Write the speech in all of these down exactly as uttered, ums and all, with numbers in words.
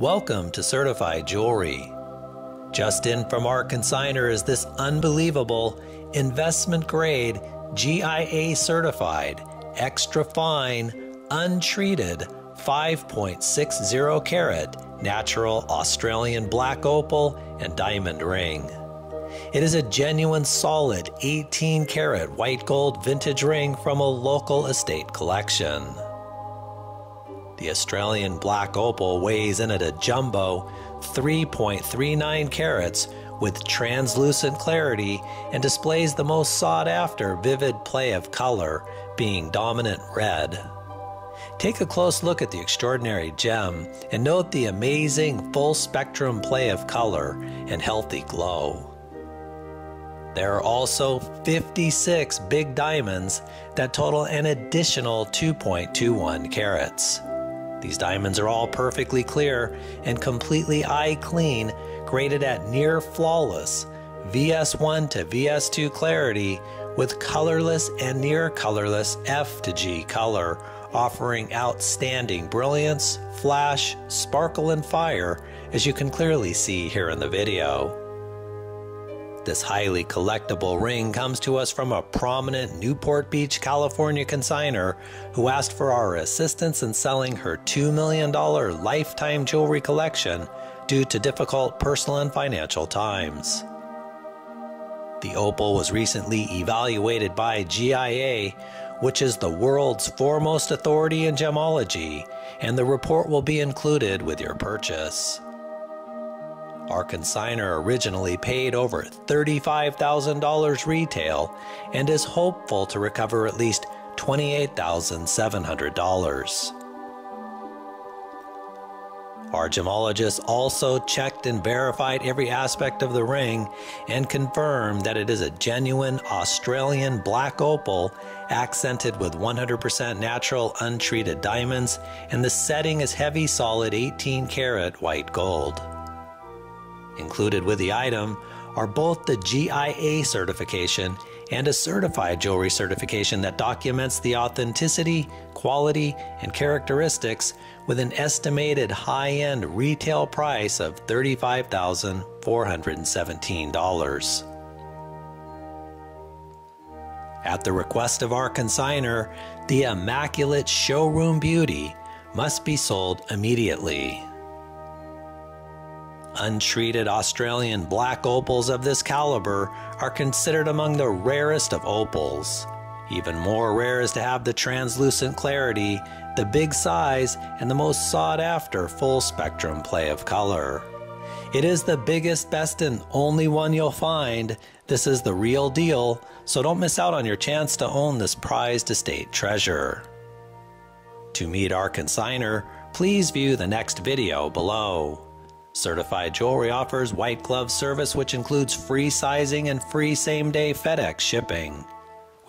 Welcome to Certified Jewelry. Just in from our consignor is this unbelievable investment grade G I A certified, extra fine, untreated five point six zero carat natural Australian black opal and diamond ring. It is a genuine solid eighteen karat white gold vintage ring from a local estate collection. The Australian black opal weighs in at a jumbo three point three nine carats with translucent clarity and displays the most sought after vivid play of color, being dominant red. Take a close look at the extraordinary gem and note the amazing full spectrum play of color and healthy glow. There are also fifty-six big diamonds that total an additional two point two one carats. These diamonds are all perfectly clear and completely eye clean, graded at near flawless V S one to V S two clarity with colorless and near colorless F to G color, offering outstanding brilliance, flash, sparkle, and fire, as you can clearly see here in the video. This highly collectible ring comes to us from a prominent Newport Beach, California consignor who asked for our assistance in selling her two million dollar lifetime jewelry collection due to difficult personal and financial times. The opal was recently evaluated by G I A, which is the world's foremost authority in gemology, and the report will be included with your purchase. Our consignor originally paid over thirty-five thousand dollars retail and is hopeful to recover at least twenty-eight thousand seven hundred dollars. Our gemologist also checked and verified every aspect of the ring and confirmed that it is a genuine Australian black opal accented with one hundred percent natural untreated diamonds, and the setting is heavy solid eighteen karat white gold. Included with the item are both the G I A certification and a certified jewelry certification that documents the authenticity, quality, and characteristics with an estimated high-end retail price of thirty-five thousand four hundred seventeen dollars. At the request of our consignor, the Immaculate Showroom Beauty must be sold immediately. Untreated Australian black opals of this caliber are considered among the rarest of opals. Even more rare is to have the translucent clarity, the big size, and the most sought-after full-spectrum play of color. It is the biggest, best, and only one you'll find. This is the real deal, so don't miss out on your chance to own this prized estate treasure. To meet our consignor, please view the next video below. Certified Jewelry offers white glove service, which includes free sizing and free same-day FedEx shipping.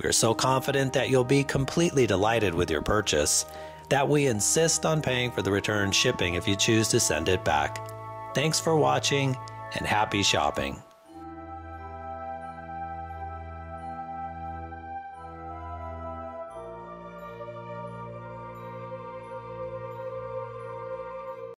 We are so confident that you'll be completely delighted with your purchase that we insist on paying for the return shipping if you choose to send it back. Thanks for watching and happy shopping.